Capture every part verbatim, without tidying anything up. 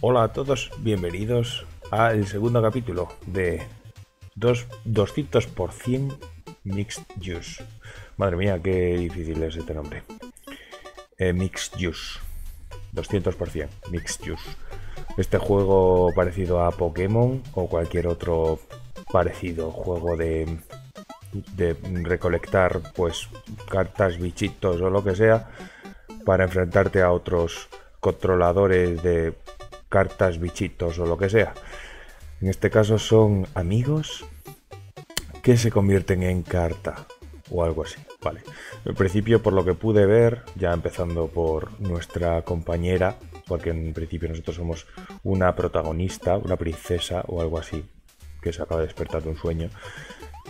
Hola a todos, bienvenidos al segundo capítulo de doscientos por ciento Mixed Juice. Madre mía, qué difícil es este nombre. Eh, Mixed Juice. doscientos por ciento Mixed Juice. Este juego parecido a Pokémon o cualquier otro parecido juego de, de recolectar pues cartas, bichitos o lo que sea para enfrentarte a otros controladores de cartas, bichitos o lo que sea. En este caso son amigos que se convierten en carta o algo así, vale. En principio, por lo que pude ver, ya empezando por nuestra compañera, porque en principio nosotros somos una protagonista, una princesa o algo así, que se acaba de despertar de un sueño,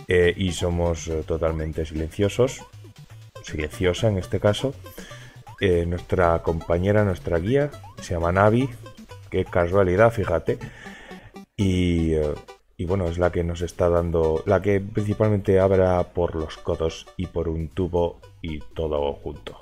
eh, y somos totalmente silenciosos, silenciosa en este caso. Eh, nuestra compañera, nuestra guía, se llama Navi, qué casualidad, fíjate, y, eh, y bueno, es la que nos está dando, la que principalmente habla por los codos y por un tubo y todo junto.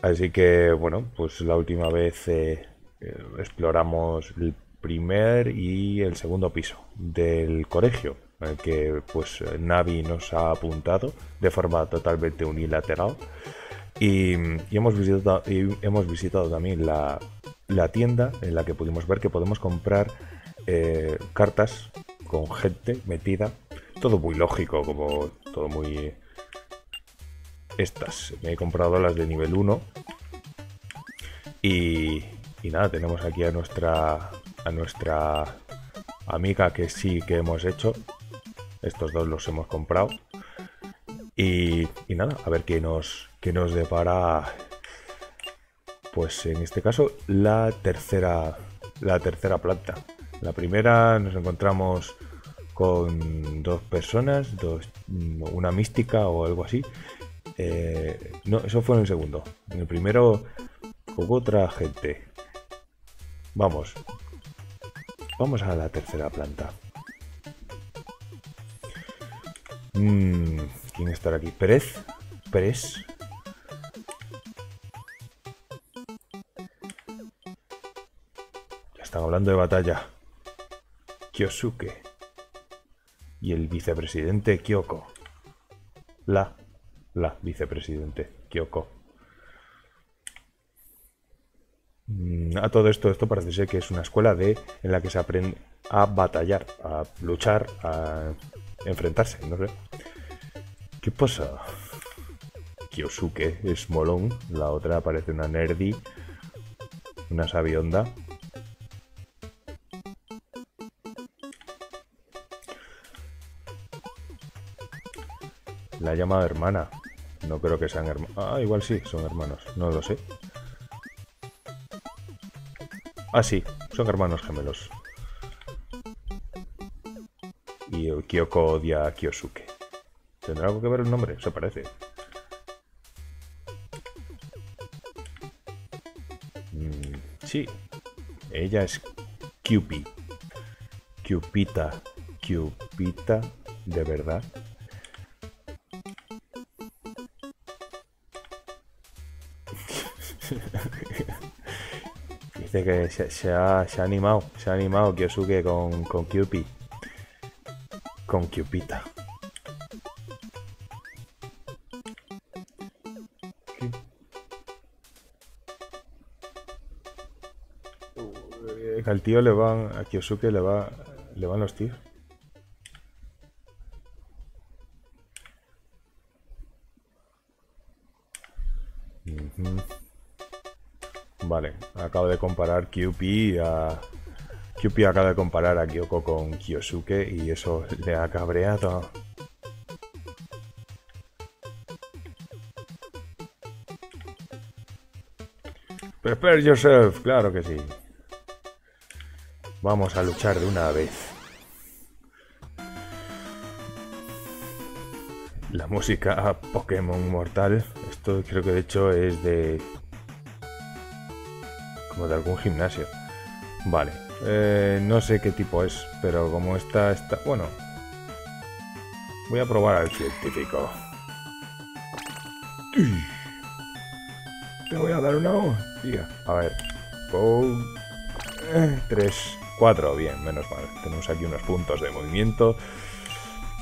Así que bueno, pues la última vez eh, eh, exploramos el primer y el segundo piso del colegio, al que pues Navi nos ha apuntado de forma totalmente unilateral. Y, y, hemos visitado, y hemos visitado también la, la tienda en la que pudimos ver que podemos comprar eh, cartas con gente metida. Todo muy lógico, como todo muy... Estas, me he comprado las de nivel uno. Y, y nada, tenemos aquí a nuestra, a nuestra amiga que sí que hemos hecho. Estos dos los hemos comprado. Y, y nada, a ver qué nos... que nos depara, pues en este caso, la tercera, la tercera planta. La primera nos encontramos con dos personas, dos, una mística o algo así. Eh, no, eso fue en el segundo. En el primero jugó otra gente. Vamos. Vamos a la tercera planta. Mm, ¿quién estará aquí? Pérez. Pérez. Están hablando de batalla. Kyosuke. Y el vicepresidente Kyoko. La. La vicepresidente Kyoko. A todo esto, esto parece ser que es una escuela de en la que se aprende a batallar, a luchar, a enfrentarse, no sé. ¿Qué pasa? Kyosuke es molón. La otra parece una nerdy. Una sabionda. La llama hermana. No creo que sean hermanos. Ah, igual sí, son hermanos. No lo sé. Ah, sí, son hermanos gemelos. Y el Kyoko odia a Kyosuke. ¿Tendrá algo que ver el nombre? Se parece. Mm, sí. Ella es Q P. Cupita. Cupita, de verdad. Dice que se, se, ha, se ha animado, se ha animado Kyosuke con, con Q P. Con Cupita. Al tío le van, a Kyosuke le, va, le van los tíos. Vale, acabo de comparar Q P a... Q P acaba de comparar a Kyoko con Kyosuke y eso le ha cabreado. Prepare yourself, claro que sí. Vamos a luchar de una vez. La música Pokémon Mortal. Esto creo que de hecho es de... como de algún gimnasio. Vale, eh, no sé qué tipo es, pero como esta está... bueno, voy a probar al científico. Te voy a dar una hoja, tía. A ver. Go. tres, cuatro. Bien, menos mal. Tenemos aquí unos puntos de movimiento.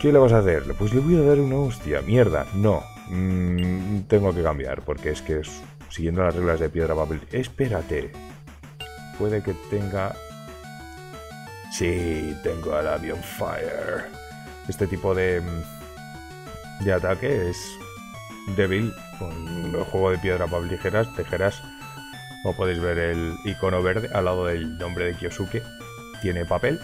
¿Qué le vas a hacer? Pues le voy a dar una hostia. Mierda. No. Mm, tengo que cambiar porque es que es siguiendo las reglas de piedra, papel. Espérate. Puede que tenga... Sí, tengo el Avion Fire. Este tipo de... de ataque es débil. Con el juego de piedra, papel, tijeras, tejeras. Como podéis ver, el icono verde al lado del nombre de Kyosuke tiene papel.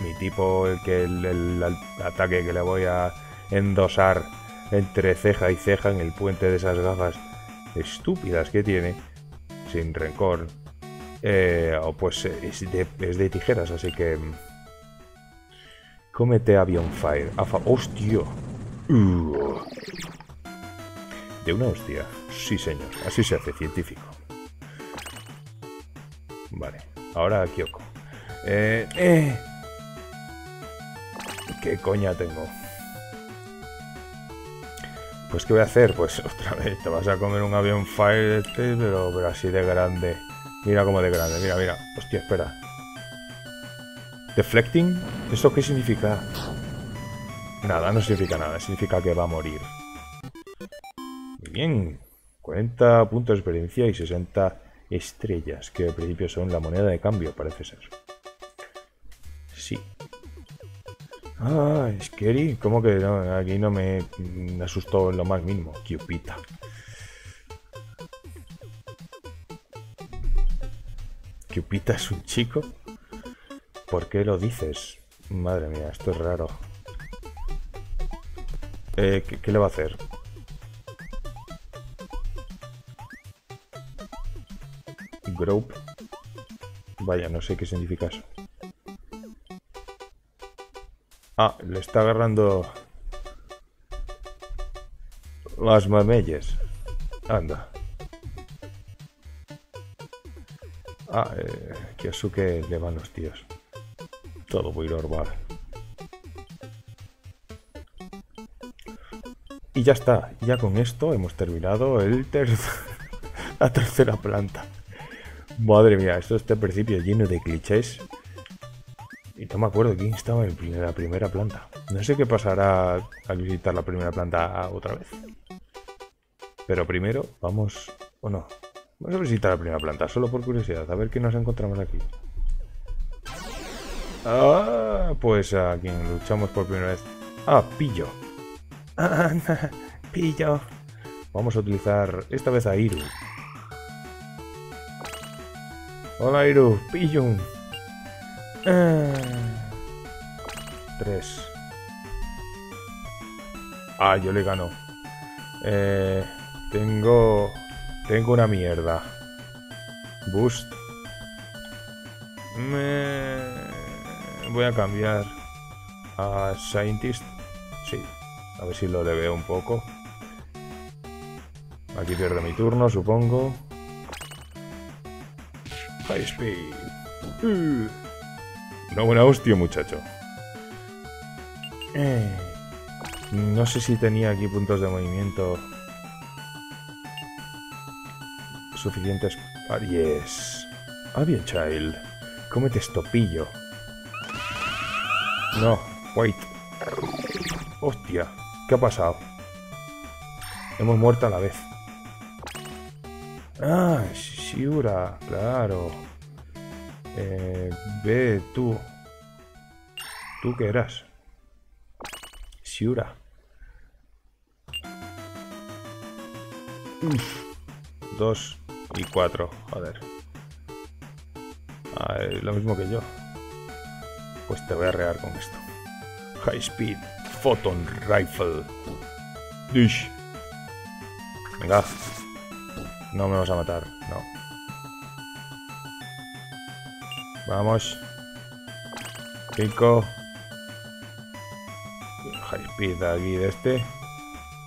Mi tipo, el, que el, el, el ataque que le voy a endosar entre ceja y ceja en el puente de esas gafas estúpidas que tiene, sin rencor, eh, pues es de, es de tijeras, así que... Cómete Avion Fire. Afa... ¡Hostia! Uh. De una hostia. Sí, señor. Así se hace científico. Vale. Ahora Kyoko. Eh... eh. ¿Qué coña tengo? Pues ¿qué voy a hacer? Pues otra vez te vas a comer un Avion Fire este, pero, pero así de grande. Mira como de grande, mira, mira. Hostia, espera. ¿Deflecting? ¿Eso qué significa? Nada, no significa nada. Significa que va a morir. Muy bien. cuarenta puntos de experiencia y sesenta estrellas, que al principio son la moneda de cambio, parece ser. Sí. Ah, Scary, ¿cómo que no? Aquí no me asustó en lo más mínimo. Cupita. ¿Cupita es un chico? ¿Por qué lo dices? Madre mía, esto es raro. Eh, ¿qué, qué le va a hacer? Grope. Vaya, no sé qué significa eso. Ah, le está agarrando las mameyes. Anda. Ah, eh, Kyosuke le van los tíos. Todo muy normal. Y ya está. Ya con esto hemos terminado el ter la tercera planta. Madre mía, esto está al principio lleno de clichés. Y no me acuerdo quién estaba en la primera planta. No sé qué pasará al visitar la primera planta otra vez. Pero primero vamos... ¿O no? Vamos a visitar la primera planta, solo por curiosidad. A ver qué nos encontramos aquí. Ah, pues a quien luchamos por primera vez. Ah, Pillo. Ah, no, Pillo. Vamos a utilizar esta vez a Iru. Hola Iru, Pillo. Ah, tres. Ah, yo le gano. Eh, tengo... Tengo una mierda. Boost. Me... Voy a cambiar a Scientist. Sí. A ver si lo le veo un poco. Aquí pierdo mi turno, supongo. High Speed. Uh. Una buena hostia, muchacho. Eh, no sé si tenía aquí puntos de movimiento suficientes. Ah, yes. Ah, bien, child. Cómete estopillo. No, wait. Hostia, ¿qué ha pasado? Hemos muerto a la vez. Ah, Shiura, claro. Eh, ve tú. ¿Tú qué eras? Shiura. Uf. Dos y cuatro. Joder. Ah, es lo mismo que yo. Pues te voy a regar con esto. High Speed Photon Rifle. Dish. Venga. No me vas a matar. No. Vamos. Cinco. High Speed aquí de este.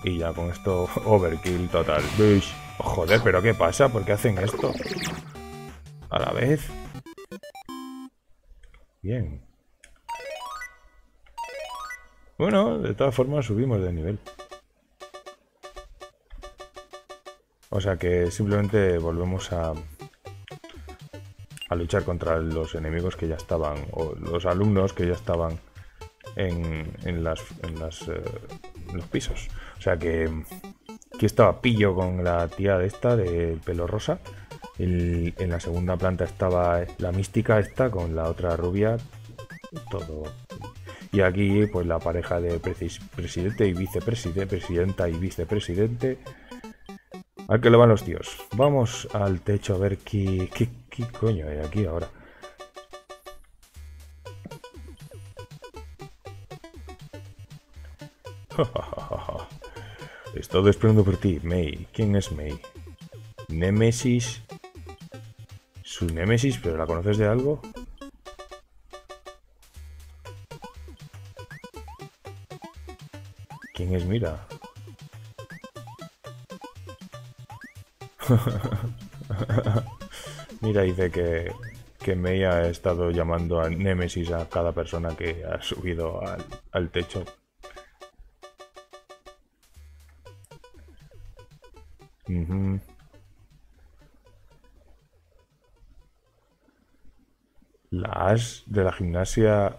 Y ya con esto, overkill total. Bish. Joder, pero ¿qué pasa? ¿Por qué hacen esto? A la vez. Bien. Bueno, de todas formas subimos de nivel. O sea que simplemente volvemos a, a luchar contra los enemigos que ya estaban, o los alumnos que ya estaban en, en, las, en, las, eh, en los pisos. O sea que aquí estaba Pillo con la tía de esta, del pelo rosa. El, en la segunda planta estaba la mística esta con la otra rubia. Todo. Y aquí pues la pareja de presidente y vicepresidente, presidenta y vicepresidente. Al que le van los tíos. Vamos al techo a ver qué, qué, qué coño hay aquí ahora. Estoy esperando por ti, Mei. ¿Quién es Mei? Némesis. Su némesis, pero ¿la conoces de algo? ¿Quién es? Mira. Mira, dice que, que Mei ha estado llamando a Némesis a cada persona que ha subido al, al techo. Uh-huh. La Ash de la gimnasia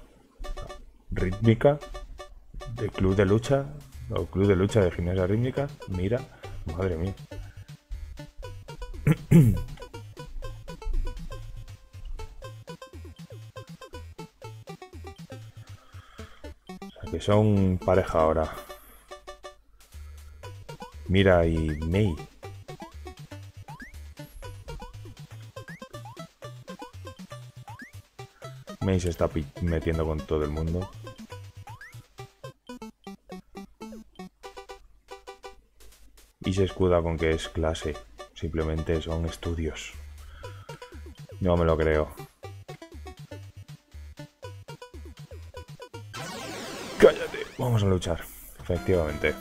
rítmica del club de lucha o club de lucha de gimnasia rítmica. Mira, madre mía. O sea que son pareja ahora. Mira y Mei. Mei se está metiendo con todo el mundo. Y se escuda con que es clase. Simplemente son estudios. No me lo creo. ¡Cállate! Vamos a luchar. Efectivamente.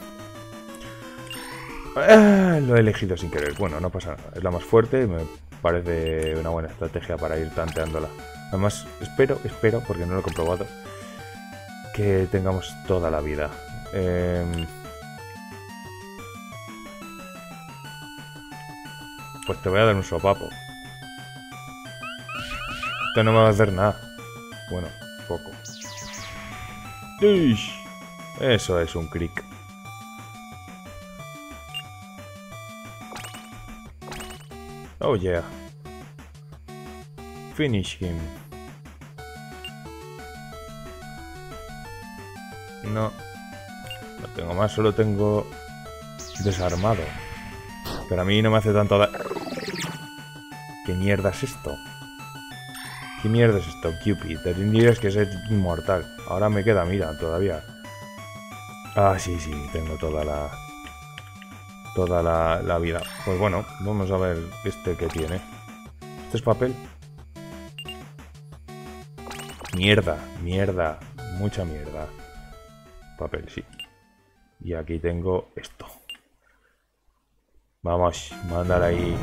¡Ah! Lo he elegido sin querer. Bueno, no pasa nada. Es la más fuerte y me parece una buena estrategia para ir tanteándola. Además, espero, espero, porque no lo he comprobado, que tengamos toda la vida. Eh... Pues te voy a dar un sopapo. Esto no me va a hacer nada. Bueno, poco. ¡Ish! Eso es un cric. Oh yeah. Finish him. No. No tengo más, solo tengo desarmado. Pero a mí no me hace tanto daño. ¿Qué mierda es esto? ¿Qué mierda es esto, Cupid? Te tendrías que ser inmortal. Ahora me queda, mira, todavía. Ah, sí, sí, tengo toda la... Toda la, la vida. Pues bueno, vamos a ver este que tiene. ¿Este es papel? Mierda, mierda, mucha mierda. Papel, sí. Y aquí tengo esto. Vamos, mandar ahí.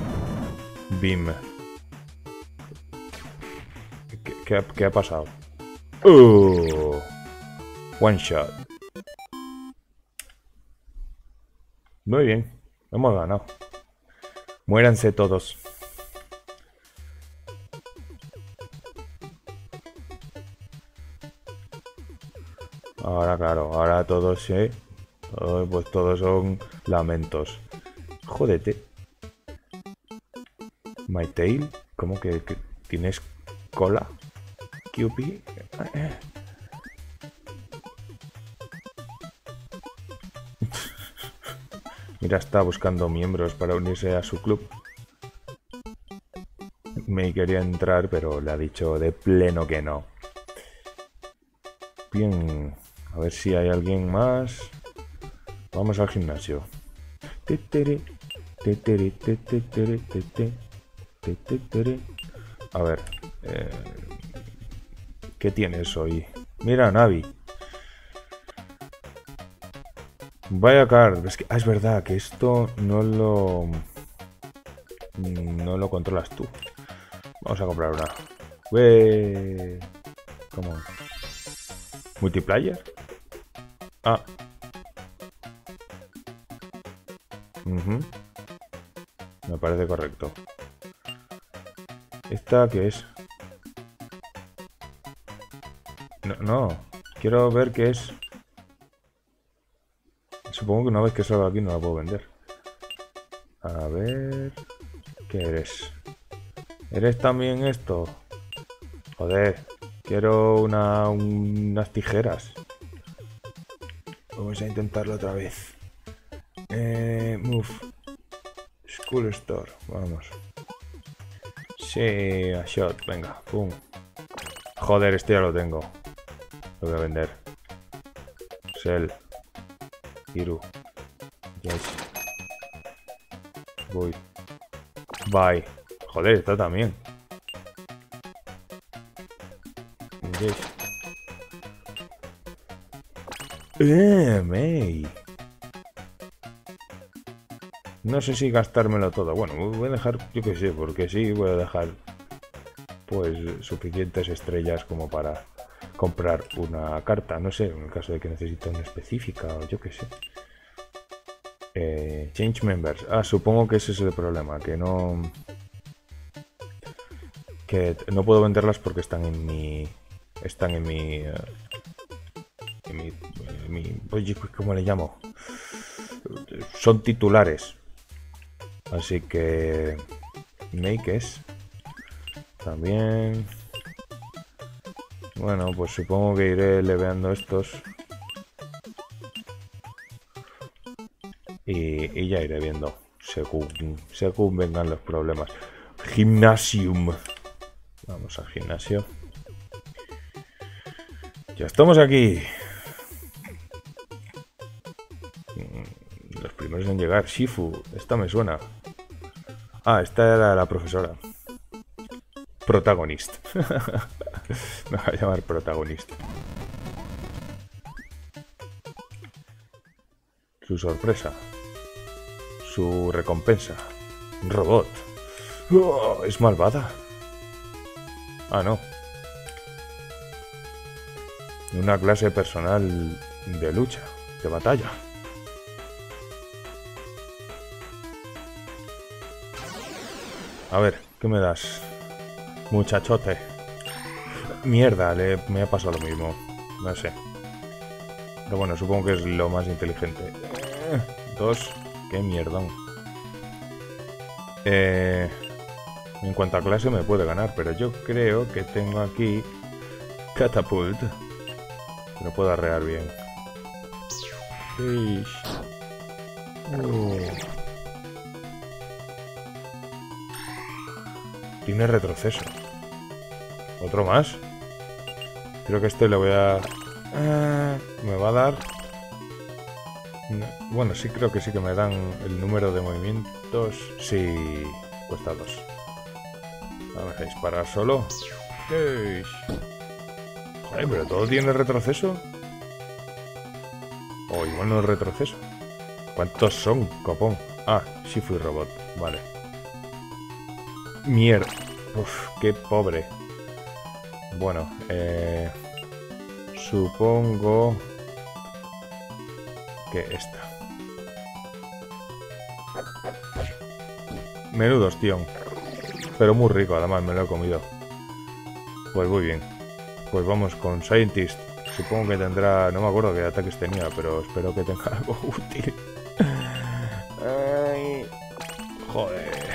Beam. ¿Qué, qué, ha, qué ha pasado? Uh, one shot. Muy bien. Hemos ganado. Muéranse todos. Ahora, claro, ahora todos, ¿eh? Todos, pues todos son lamentos. Jódete. My tail. ¿Cómo que, que tienes cola? Q P. Mira, está buscando miembros para unirse a su club. Me quería entrar, pero le ha dicho de pleno que no. Bien. A ver si hay alguien más. Vamos al gimnasio. A ver, eh, ¿qué tienes hoy? Mira, Navi. Vaya card. Es que ah, es verdad que esto no lo no lo controlas tú. Vamos a comprar una. Ué. ¿Cómo? ¿Multiplayer? Ah. Uh-huh. Me parece correcto. ¿Esta qué es? No, no. Quiero ver qué es. Supongo que una vez que salga aquí no la puedo vender. A ver... ¿Qué eres? ¿Eres también esto? Joder. Quiero una, unas tijeras. Vamos a intentarlo otra vez. Eh, move. School Store. Vamos. Sí, a shot. Venga. Pum. Joder, este ya lo tengo. Lo voy a vender. Sell. Iru. Yes. Voy. Bye. Joder, está también. Yes. Eh, Mei. No sé si gastármelo todo. Bueno, voy a dejar, yo qué sé, porque sí, voy a dejar pues suficientes estrellas como para comprar una carta. No sé, en el caso de que necesite una específica o yo qué sé. Eh, change members. Ah, supongo que ese es el problema, que no... Que no puedo venderlas porque están en mi... Están en mi... En mi... En mi oye, ¿cómo le llamo? Son titulares. Así que... Make es. También... Bueno, pues supongo que iré leveando estos. Y, y ya iré viendo. Según, según vengan los problemas. Gymnasium. Vamos al gimnasio. Ya estamos aquí. Los primeros en llegar. Shifu. Esta me suena. Ah, esta era la profesora. Protagonista. Me va a llamar protagonista. Su sorpresa. Su recompensa. Un robot. ¡Oh! ¿Es malvada? Ah, no. Una clase personal de lucha, de batalla. A ver, ¿qué me das? Muchachote. Mierda, le, me ha pasado lo mismo. No sé. Pero bueno, supongo que es lo más inteligente. Eh, dos. Qué mierdón. Eh, en cuanto a clase me puede ganar, pero yo creo que tengo aquí... Catapult. Que no puedo arrear bien. Uh. Tiene retroceso. ¿Otro más? Creo que este le voy a... Ah, me va a dar... No. Bueno, sí, creo que sí que me dan el número de movimientos. Sí, cuesta dos. Vamos a disparar solo. Yes. Joder, pero todo tiene retroceso. O oh, igual no es retroceso. ¿Cuántos son, copón? Ah, sí fui robot. Vale. Mierda. Uf, qué pobre. Bueno, eh, supongo que esta. Menudo ostión. Pero muy rico, además me lo he comido. Pues muy bien. Pues vamos con Scientist. Supongo que tendrá... No me acuerdo qué ataques tenía, pero espero que tenga algo útil. Ay, joder.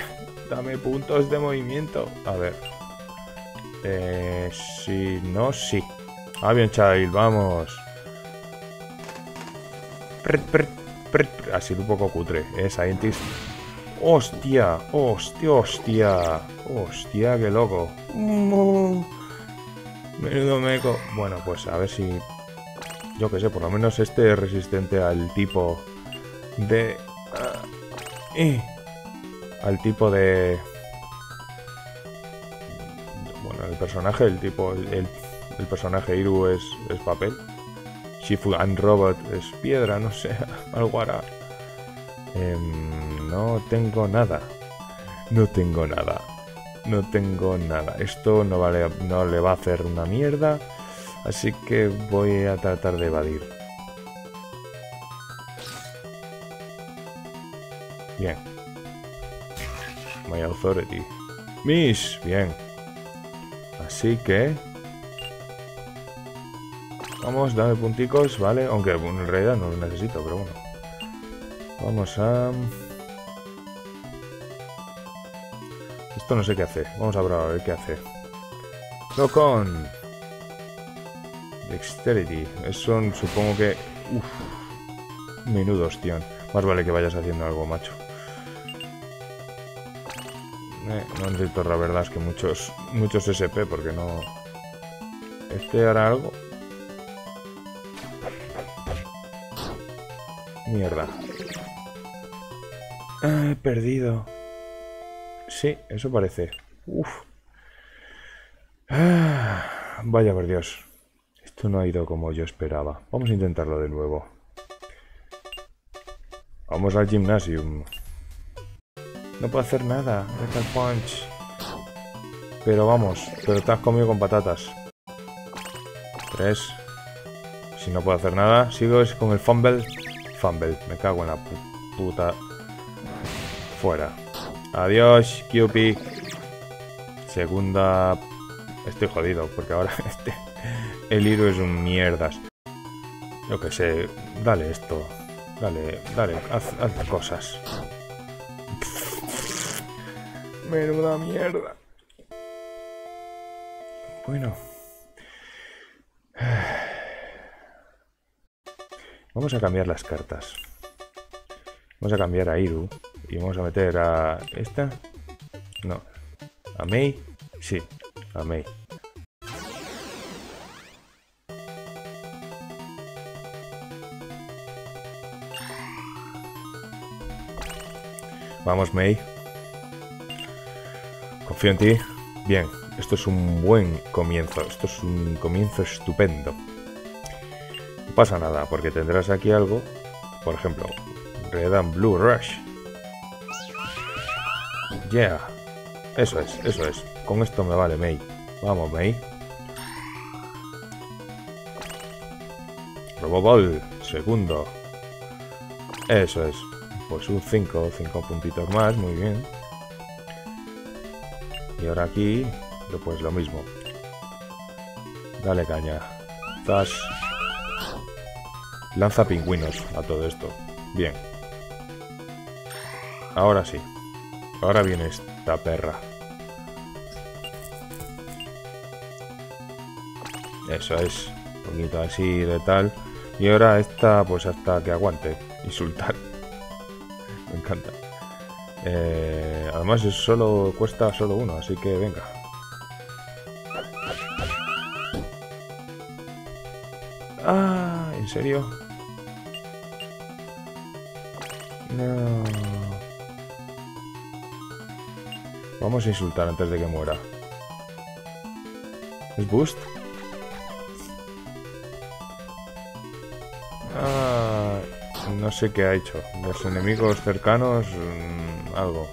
Dame puntos de movimiento. A ver. Eh, si no, sí. Avión Child, vamos. Per, per, per, per. Ha sido un poco cutre, ¿eh, Scientist? ¡Hostia! ¡Hostia, hostia! ¡Hostia, qué loco! No. Menudo meco. Bueno, pues a ver si... Yo qué sé, por lo menos este es resistente al tipo de... Eh, al tipo de... Bueno, el personaje, el tipo... El, el personaje Iru es, es papel. Shifu and Robot es piedra, no sé, algo hará. Eh, no tengo nada. No tengo nada. No tengo nada. Esto no, vale, no le va a hacer una mierda. Así que voy a tratar de evadir. Bien. My authority. Mish, bien. Así que... vamos, dame punticos, ¿vale? Aunque en realidad no los necesito, pero bueno. Vamos a... esto no sé qué hace. Vamos a probar a ver qué hace. Tocón. Dexterity. Eso supongo que... uf. Menudo ostión. Más vale que vayas haciendo algo, macho. Eh, no necesito, la verdad, es que muchos... muchos S P, porque no... ¿este hará algo? Mierda. Ah, he perdido. Sí, eso parece. Uf. Ah, vaya por Dios. Esto no ha ido como yo esperaba. Vamos a intentarlo de nuevo. Vamos al gimnasio. No puedo hacer nada. Metal Punch. Pero vamos. Pero te has comido con patatas. Tres. Si no puedo hacer nada, sigo con el fumble. Fumble. Me cago en la puta. Fuera. Adiós, Q P. Segunda... estoy jodido, porque ahora este... el hilo es un mierdas. Yo que sé. Dale esto. Dale, dale. Haz, haz cosas. Menuda mierda. Bueno. Vamos a cambiar las cartas. Vamos a cambiar a Iru. Y vamos a meter a... ¿esta? No. ¿A Mei? Sí. A Mei. Vamos, Mei. Confío en ti. Bien. Esto es un buen comienzo. Esto es un comienzo estupendo. No pasa nada, porque tendrás aquí algo. Por ejemplo, Red and Blue Rush. Yeah. Eso es, eso es. Con esto me vale, Mei. Vamos, Mei. Roboball. Segundo. Eso es. Pues un cinco, cinco puntitos más. Muy bien. Y ahora aquí, pues lo mismo. Dale caña. Zas. Lanza pingüinos a todo esto. Bien. Ahora sí. Ahora viene esta perra. Eso es. Un poquito así de tal. Y ahora esta, pues hasta que aguante. Insultar. Me encanta. Eh, además, es solo cuesta solo uno, así que venga. Ah, ¿en serio? No. Vamos a insultar antes de que muera. ¿Es boost? Ah, no sé qué ha hecho. Los enemigos cercanos... Mmm, algo.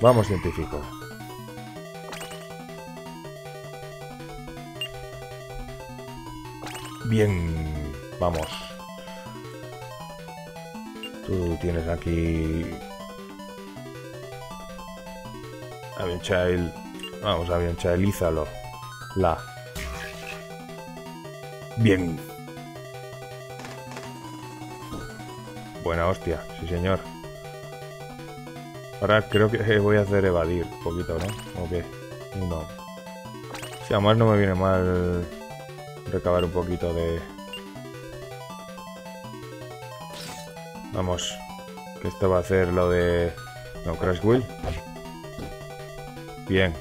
Vamos, científico. Bien. Vamos. Tú tienes aquí... Avianchael. Vamos, avianchaelízalo. La. Bien. Buena hostia, sí señor. Ahora creo que voy a hacer evadir un poquito, ¿no? ¿O qué? No. Si además no me viene mal recabar un poquito de... Vamos. Que esto va a hacer lo de... No, Crash Wheel. Bien.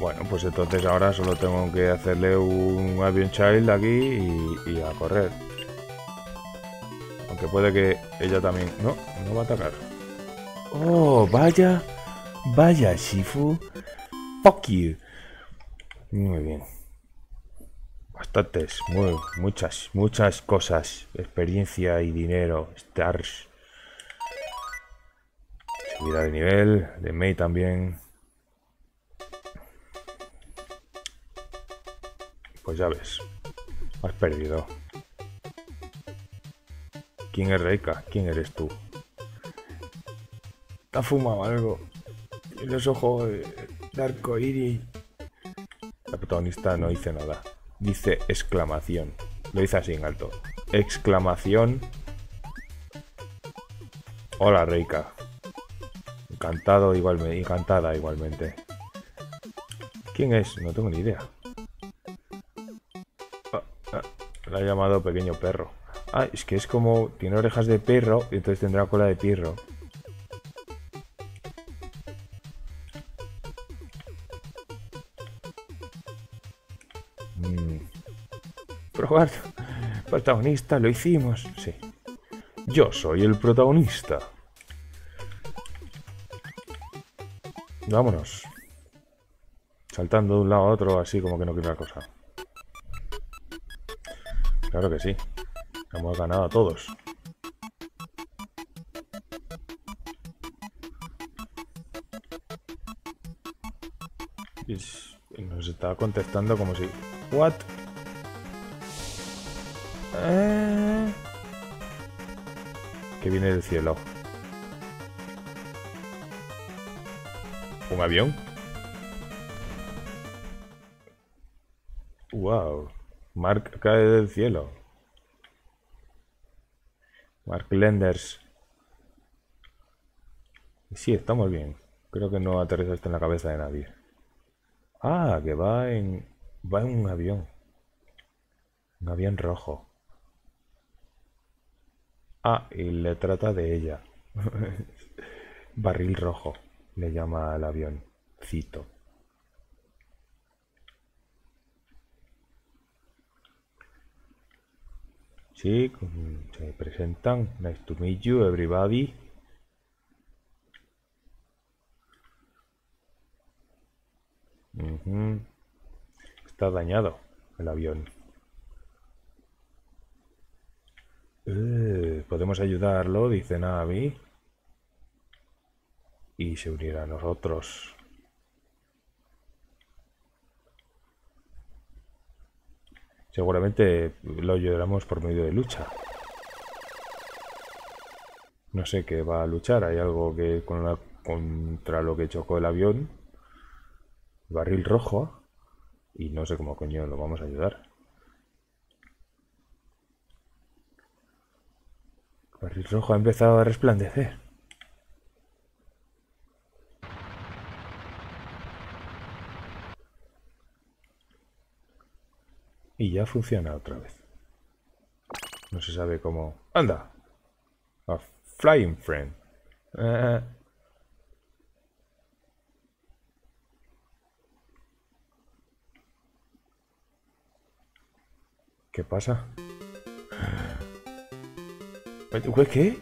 Bueno, pues entonces ahora solo tengo que hacerle un Avian Child aquí y, y a correr. Aunque puede que ella también... No, no va a atacar. Oh, vaya. Vaya, Shifu. Fuck you. Muy bien. Bastantes. Muy, muchas, muchas cosas. Experiencia y dinero. Stars. Subida de nivel, de Mei también. Pues ya ves, has perdido. ¿Quién es Reika? ¿Quién eres tú? ¿Te has fumado algo? Los ojos de arco iris. La protagonista no dice nada. Dice exclamación. Lo dice así en alto. Exclamación. Hola Reika. Encantado igualmente. Encantada igualmente. ¿Quién es? No tengo ni idea. Ah, ah, la ha llamado pequeño perro. Ah, es que es como... Tiene orejas de perro y entonces tendrá cola de pirro. Mm. Probar. Protagonista, lo hicimos. Sí. Yo soy el protagonista. Vámonos. Saltando de un lado a otro, así como que no quiero la cosa. Claro que sí. Hemos ganado a todos. Y nos estaba contestando como si... ¿What? Eh... Que viene del cielo. ¿Un avión? Wow. Mark cae del cielo. Mark Lenders. Sí, estamos bien. Creo que no aterriza esto en la cabeza de nadie. Ah, que va en... Va en un avión. Un avión rojo. Ah, y le trata de ella. Barril rojo. Le llama al avión. Cito. Sí, se presentan. Nice to meet you, everybody. Uh-huh. Está dañado el avión. Eh, ¿Podemos ayudarlo? Dice Navi. Y se unirá a nosotros. Seguramente lo ayudaremos por medio de lucha. No sé qué va a luchar. Hay algo que con una, contra lo que chocó el avión. Barril rojo. Y no sé cómo coño lo vamos a ayudar. El barril rojo ha empezado a resplandecer. Y ya funciona otra vez. No se sabe cómo... ¡Anda! A flying friend. Eh... ¿Qué pasa? ¿Qué?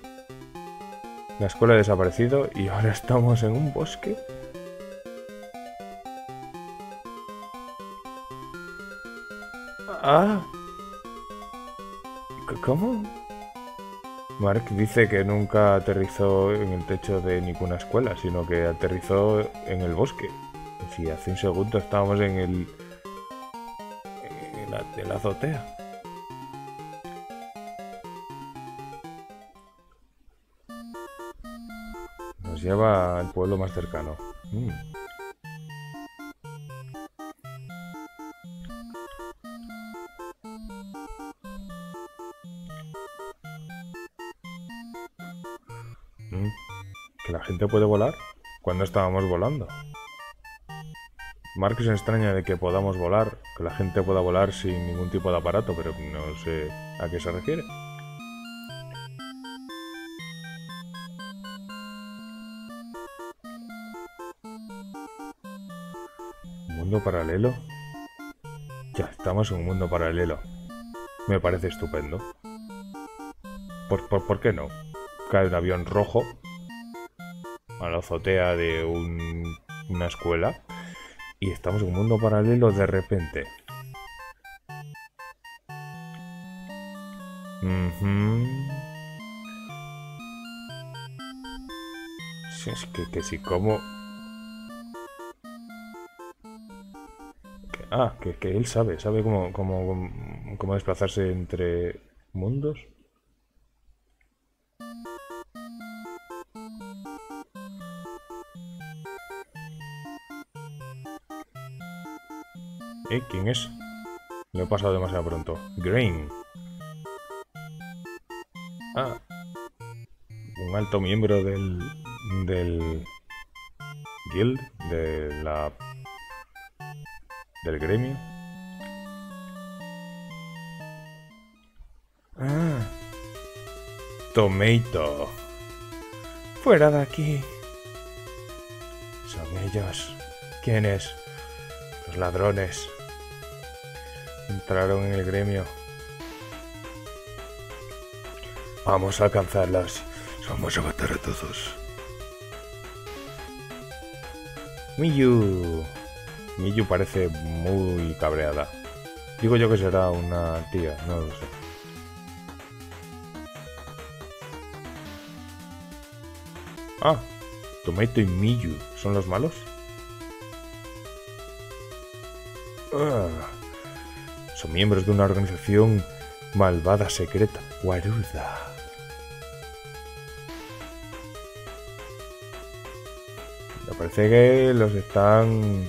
La escuela ha desaparecido y ahora estamos en un bosque. Ah, ¿cómo? Mark dice que nunca aterrizó en el techo de ninguna escuela, sino que aterrizó en el bosque. Si hace un segundo estábamos en el... en la, en la azotea. Nos lleva al pueblo más cercano. Mm. ¿Que la gente puede volar? Cuando estábamos volando. Mark se extraña de que podamos volar, que la gente pueda volar sin ningún tipo de aparato, pero no sé a qué se refiere. ¿Mundo paralelo? Ya estamos en un mundo paralelo. Me parece estupendo. ¿Por, por, por qué no? Cae un avión rojo a la azotea de un, una escuela y estamos en un mundo paralelo de repente. Uh-huh. Si es que, que si como... Que, ah, que, que él sabe, sabe cómo, cómo, cómo desplazarse entre mundos. ¿Eh? ¿Quién es? Lo he pasado demasiado pronto. Grain. Ah. Un alto miembro del... del... guild. De la... del gremio. Ah. Tomato. Fuera de aquí. Son ellos. ¿Quién es? Los ladrones. Entraron en el gremio. Vamos a alcanzarlas. Vamos a matar a todos. Miyu. Miyu parece muy cabreada. Digo yo que será una tía, no lo sé. Ah, Tomato y Miyu. ¿Son los malos? Ah. Son miembros de una organización malvada secreta, Guaruda. Me parece que los están...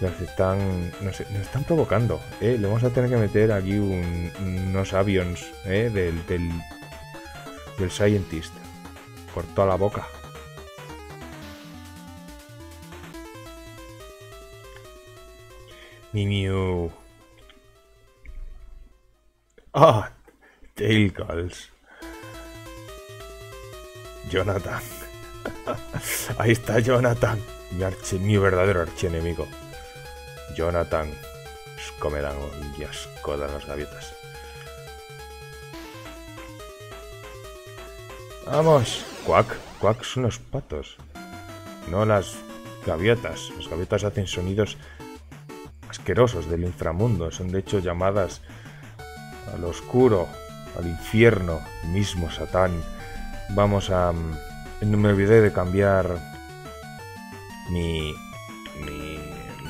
Los están... Nos, nos están provocando, ¿eh? Le vamos a tener que meter aquí un, unos avions, ¿eh? Del, del... Del Scientist. Por toda la boca. Miu. Ah, Tail Girls. Jonathan. Ahí está Jonathan. Mi, archi, mi verdadero archienemigo. Jonathan. Comerán y asco de las gaviotas. Vamos. Quack. Quack son los patos. No las gaviotas. Las gaviotas hacen sonidos asquerosos del inframundo, son de hecho llamadas al oscuro, al infierno, mismo Satán. Vamos a... No me olvidé de cambiar mi, mi,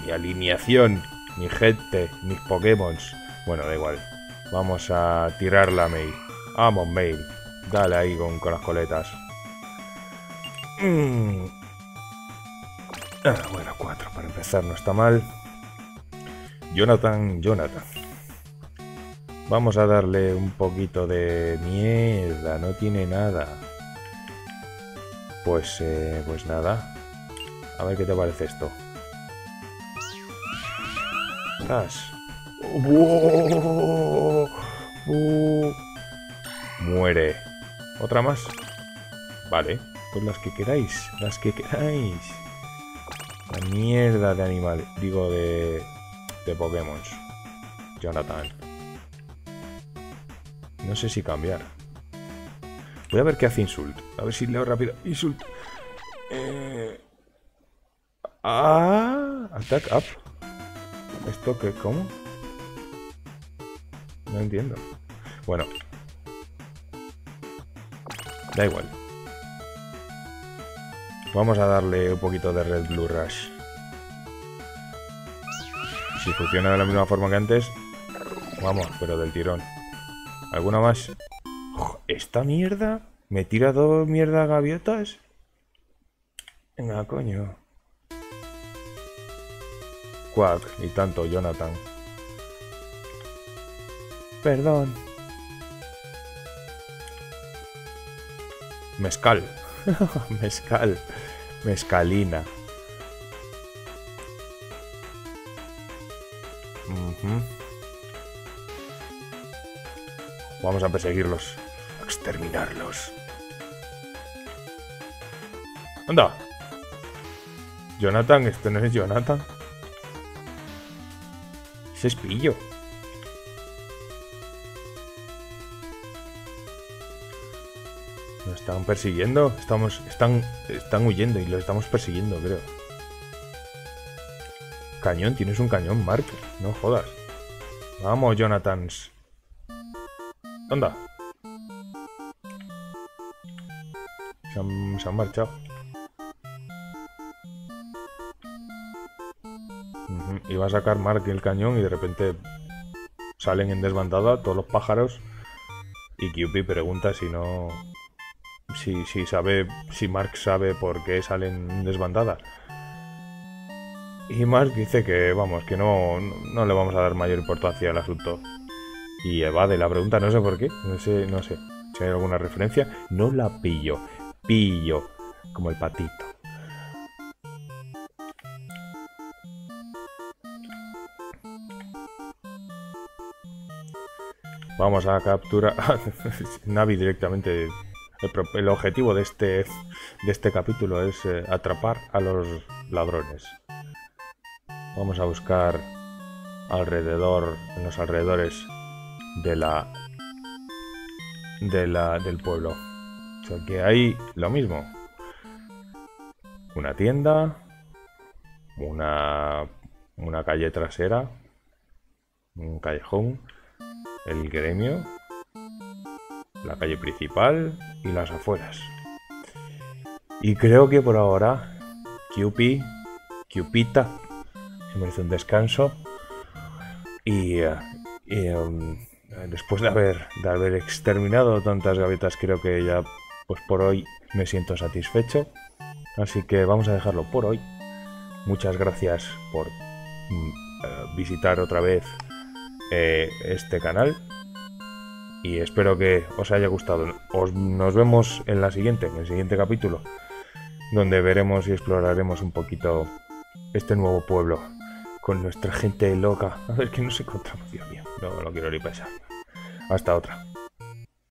mi alineación, mi gente, mis Pokémon. Bueno, da igual. Vamos a tirar la Mei. Vamos, Mei. Dale ahí con, con las coletas. Mm. Ah, bueno, cuatro para empezar, no está mal. Jonathan, Jonathan. Vamos a darle un poquito de mierda, no tiene nada. Pues, eh, pues nada. A ver qué te parece esto. ¡Tas! ¡Oh! ¡Oh! Muere. ¿Otra más? Vale, pues las que queráis, las que queráis. La mierda de animal, digo de... de Pokémon. Jonathan. No sé si cambiar. Voy a ver qué hace Insult. A ver si leo rápido. Insult. Eh... Ah, attack up. ¿Esto qué? ¿Cómo? No entiendo. Bueno. Da igual. Vamos a darle un poquito de Red Blue Rush. Si funciona de la misma forma que antes, vamos, pero del tirón. ¿Alguna más? ¿Esta mierda? ¿Me tira dos mierda gaviotas? Venga, coño. Quack, y tanto, Jonathan. Perdón. Mezcal. Mezcal. Mezcalina. Vamos a perseguirlos, a exterminarlos. ¡Anda! Jonathan, este no es Jonathan. Ese es pillo. Nos están persiguiendo, estamos, están, están huyendo y lo estamos persiguiendo, creo. Cañón, tienes un cañón, Mark. No jodas. Vamos, Jonathans. Anda. Se han, se han marchado. Uh-huh. Iba a sacar Mark el cañón y de repente salen en desbandada todos los pájaros Y Q P pregunta si no... Si, si sabe... Si Mark sabe por qué salen desbandadas. Y Mark dice que, vamos, que no, no le vamos a dar mayor importancia al asunto. Y evade la pregunta, no sé por qué. No sé, no sé. Si hay alguna referencia, no la pillo. Pillo. Como el patito. Vamos a capturar... Navi directamente... El, el objetivo de este, de este capítulo es eh, atrapar a los ladrones. Vamos a buscar alrededor, en los alrededores de la, de la del pueblo. O sea que hay lo mismo. Una tienda, una, una calle trasera, un callejón, el gremio, la calle principal y las afueras. Y creo que por ahora Q P, Cupita se merece un descanso y, y um, después de haber, de haber exterminado tantas gavetas, creo que ya pues por hoy me siento satisfecho, así que vamos a dejarlo por hoy. Muchas gracias por uh, visitar otra vez eh, este canal. Y espero que os haya gustado. Os, nos vemos en la siguiente, en el siguiente capítulo, donde veremos y exploraremos un poquito este nuevo pueblo con nuestra gente loca. A ver qué nos encontramos, Dios mío. No lo quiero ni pensar. Hasta otra.